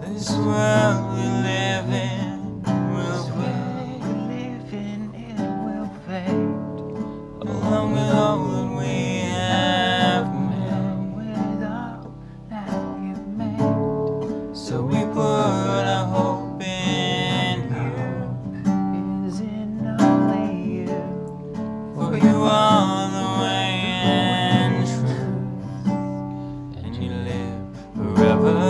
This world we live in will fade, along with all that we have made. So we put our hope in you, is in only you, for you are the way and truth, and you live forever.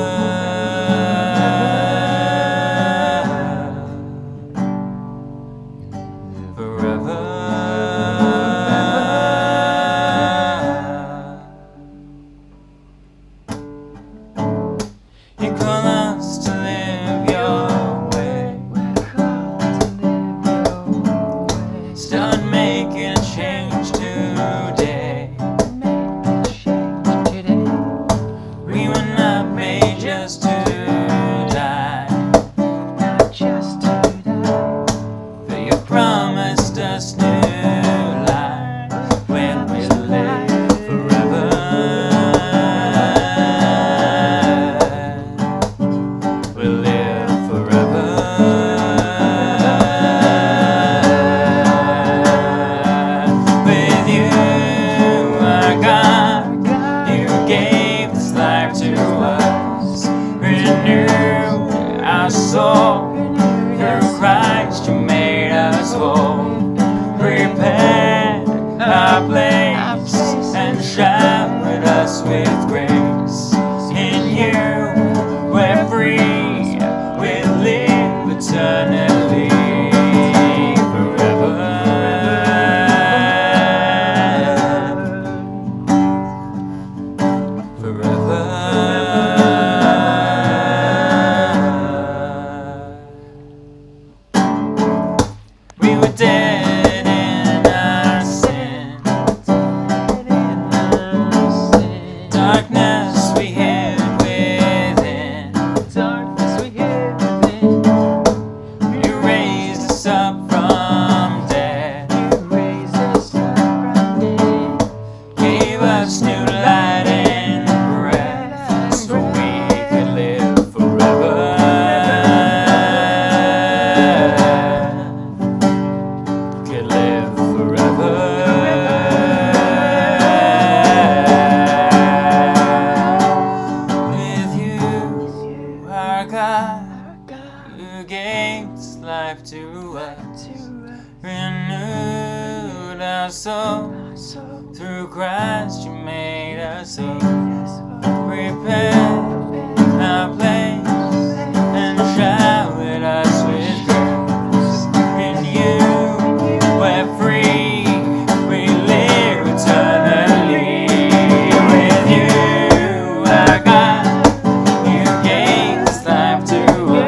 You call us to live your way. We're called to live your way. Start making a change today. We were not made just to die. But you promised us new. Soul. Through Christ you made us whole. Prepare our place and shower us with grace. In you we're free, we live eternally. Forever, forever. Dead in our sin, darkness we hid within. You raised us up from death, gave us new light and breath, so we could live forever. You gave this life to us, renewed our soul. Through Christ you made us whole. Prepared our place and showered us with grace. In you we're free, we live eternally. With you, our God, you gave this life to us.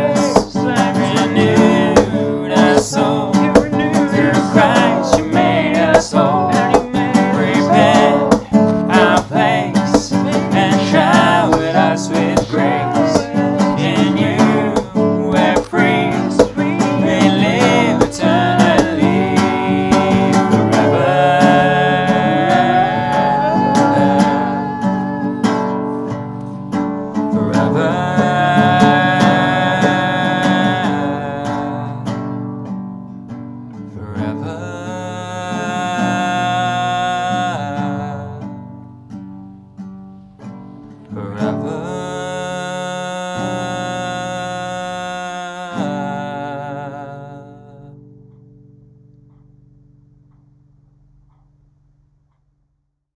Forever.